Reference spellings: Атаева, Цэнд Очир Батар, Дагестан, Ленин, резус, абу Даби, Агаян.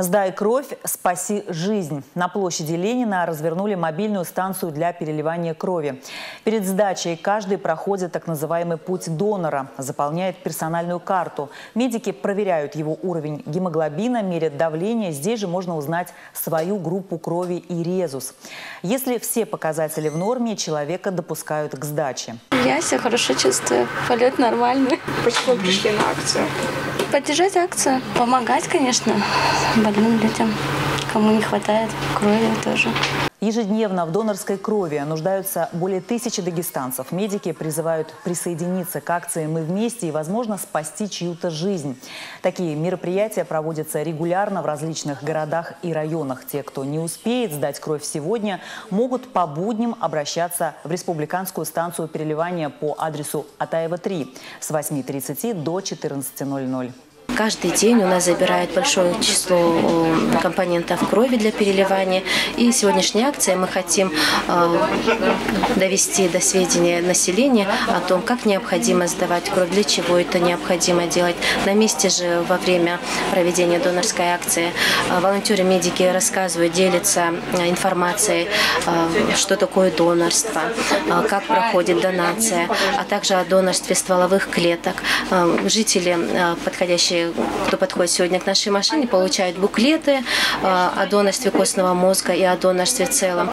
«Сдай кровь, спаси жизнь». На площади Ленина развернули мобильную станцию для переливания крови. Перед сдачей каждый проходит так называемый путь донора, заполняет персональную карту. Медики проверяют его уровень гемоглобина, мерят давление. Здесь же можно узнать свою группу крови и резус. Если все показатели в норме, человека допускают к сдаче. Я себя хорошо чувствую, полет нормальный. Почему пришли на акцию? Поддержать акцию, помогать, конечно, больным людям, кому не хватает крови тоже. Ежедневно в донорской крови нуждаются более 1000 дагестанцев. Медики призывают присоединиться к акции «Мы вместе» и, возможно, спасти чью-то жизнь. Такие мероприятия проводятся регулярно в различных городах и районах. Те, кто не успеет сдать кровь сегодня, могут по будням обращаться в республиканскую станцию переливания по адресу Атаева 3 с 8:30 до 14:00. Каждый день у нас забирают большое число компонентов крови для переливания. И сегодняшняя акция мы хотим довести до сведения населения о том, как необходимо сдавать кровь, для чего это необходимо делать. На месте же во время проведения донорской акции волонтеры-медики рассказывают, делятся информацией, что такое донорство, как проходит донация, а также о донорстве стволовых клеток. Жители, подходящие кто подходит сегодня к нашей машине, получают буклеты о донорстве костного мозга и о донорстве в целом.